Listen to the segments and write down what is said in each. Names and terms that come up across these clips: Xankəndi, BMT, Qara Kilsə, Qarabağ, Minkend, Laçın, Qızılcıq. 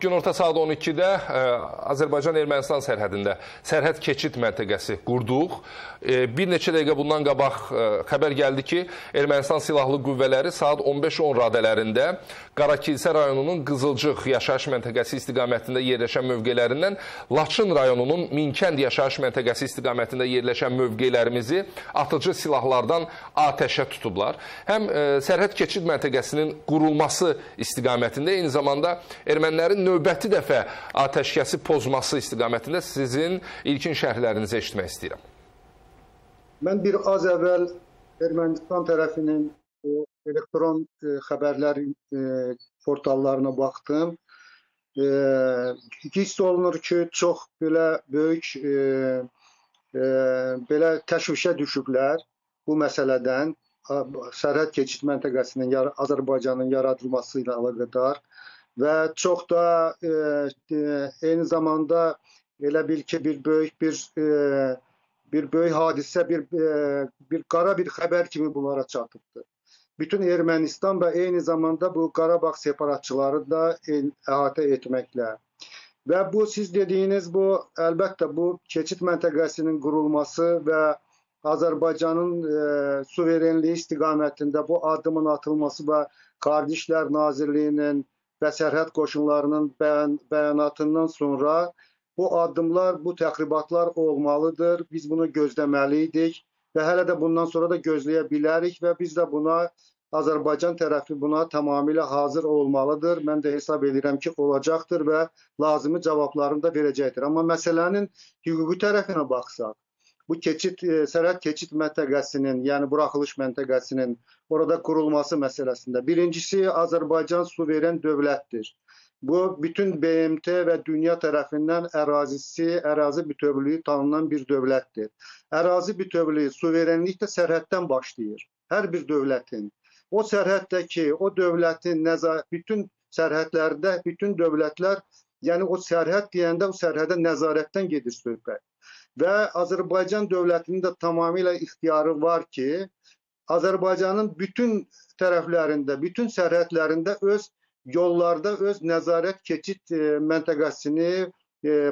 Günorta saat 12-də Azərbaycan-Ermənistan sərhədində sərhəd keçid məntəqəsi qurduq. Bir neçə dəqiqə bundan qabaq xəbər gəldi ki, Ermənistan silahlı qüvvələri saat 15-10 radələrində Qara Kilsə rayonunun Qızılcıq yaşayış məntəqəsi istiqamətində yerləşən mövqelərindən Laçın rayonunun Minkend yaşayış məntəqəsi istiqamətində yerləşən mövqelərimizi atıcı silahlardan atəşə tutublar. Həm sərhəd keçid məntəqəsinin qurulması istiqamətində, eyni zamanda ermənilərin növbəti dəfə atəşkəsi pozması istiqamətində sizin ilkin şərhlərinizi eşitmək istəyirəm. Mən bir az əvvəl Ermənistan tərəfinin elektron xəbərlər portallarına baxdım. Hiss olunur ki, çox belə böyük belə təşvişə düşüblər bu məsələdən, sərhəd keçid məntəqəsinin Azərbaycanın yaradılması ilə əlaqədar. Ve çok da aynı zamanda elə bil ki bir böyük hadisə, bir qara bir xəbər kimi bunlara çatıbdı. Bütün Ermənistan ve aynı zamanda bu Qarabağ separatçıları da əhatə etməklə. Və bu siz dediyiniz bu elbette bu keçid məntəqəsinin qurulması və Azərbaycanın suverenliği istiqamətində bu adımın atılması və Kardeşler Nazirliyinin və sərhəd qoşunlarının bəyanatından sonra bu addımlar, bu təxribatlar olmalıdır. Biz bunu gözləməli idik və hələ də bundan sonra da gözləyə bilərik və biz də buna, Azərbaycan tərəfi buna tamamilə hazır olmalıdır. Mən də hesab edirəm ki, olacaqdır və lazımi cavablarını da verəcəkdir. Amma məsələnin hüquqi tərəfinə baxsaq, bu sərhəd keçid məntəqəsinin, yəni buraxılış məntəqəsinin orada qurulması məsələsində. Birincisi, Azərbaycan suveren dövlətdir. Bu, bütün BMT və dünya tərəfindən ərazi bütövlüyü tanınan bir dövlətdir. Ərazi bütövlüyü, suverenlik də sərhəddən başlayır. Hər bir dövlətin. O sərhəddəki, o dövlətin, bütün sərhədlərdə, bütün dövlətlər, yəni o sərhəd deyəndə o sərhədə nəzarətdən gedir söhbət. Və Azərbaycan dövlətinin də tamamilə ixtiyarı var ki, Azərbaycanın bütün tərəflərində, bütün sərhədlərində öz yollarda öz nəzarət keçid məntəqəsini,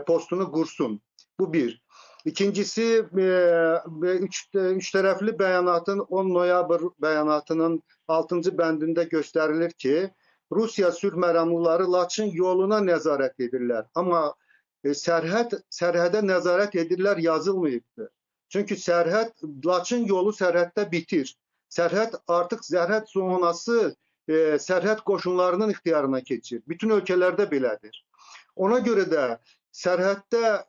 postunu qursun. Bu bir. İkincisi, üç tərəfli bəyanatın 10 noyabr bəyanatının 6-cı bəndində göstərilir ki, Rusiya sülh məramlıları Laçın yoluna nəzarət edirlər. Amma sərhədə nəzarət edirlər yazılmayıbdır. Çünki sərhəd Laçın yolu sərhəddə bitir. Sərhəd artıq sərhəd zonası sərhəd qoşunlarının ixtiyarına keçir. Bütün ölkələrdə belədir. Ona görə də sərhəddə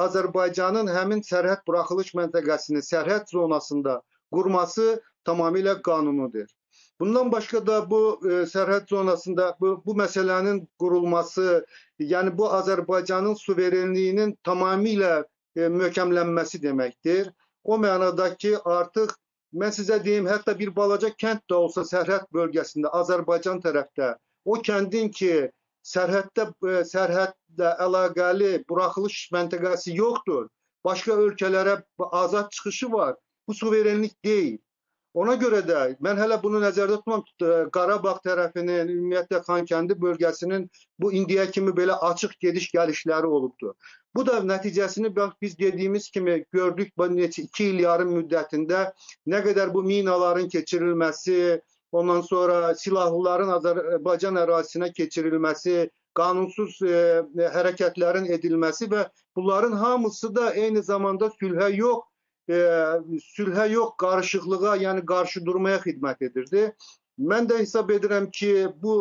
Azərbaycanın həmin sərhəd buraxılış məntəqəsini sərhəd zonasında qurması tamamilə qanunudur. Bundan başqa da bu sərhəd zonasında bu məsələnin qurulması, yəni bu Azərbaycanın suverenliyinin tamamilə möhkəmlənməsi deməkdir. O mənada ki, artıq mən sizə deyim, hətta bir balaca kənd də olsa sərhəd bölgəsində Azərbaycan tərəfdə o kəndin ki, sərhədlə əlaqəli buraxılış məntəqəsi yoxdur, başqa ölkələrə azad çıxışı var, bu suverenlik deyil. Ona görə də mən hələ bunu nəzərdə tutmam, Qarabağ tərəfinin, ümumiyyətlə Xankəndi bölgəsinin bu indiyə kimi belə açıq gediş-gəlişləri olubdur. Bu da nəticəsini biz dediyimiz kimi gördük, neçə 2 il yarım müddətində nə qədər bu minaların keçirilməsi, ondan sonra silahlıların Azərbaycan ərazisinə keçirilməsi, qanunsuz hərəkətlərin edilməsi və bunların hamısı da eyni zamanda sülhə yox, qarışıqlığa, yəni qarşı durmaya xidmət edirdi. Mən də hesab edirəm ki, bu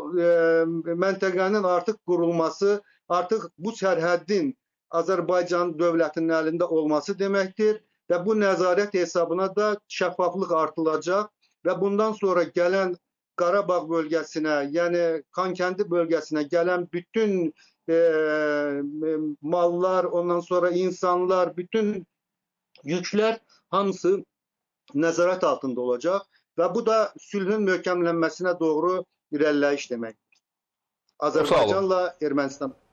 məntəqənin artıq qurulması, artıq bu sərhəddin Azərbaycan dövlətinin əlində olması deməkdir və bu nəzarət hesabına da şəffaflıq artılacaq və bundan sonra gələn Qarabağ bölgəsinə, yəni Xankəndi bölgəsinə gələn bütün mallar, ondan sonra insanlar, bütün yüklər hamısı nəzarət altında olacaq və bu da sülhün möhkəmlənməsinə doğru irəliləyişdir deməkdir. Azərbaycanla Ermənistan